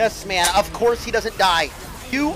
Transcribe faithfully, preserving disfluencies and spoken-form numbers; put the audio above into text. Yes, man. Of course he doesn't die. You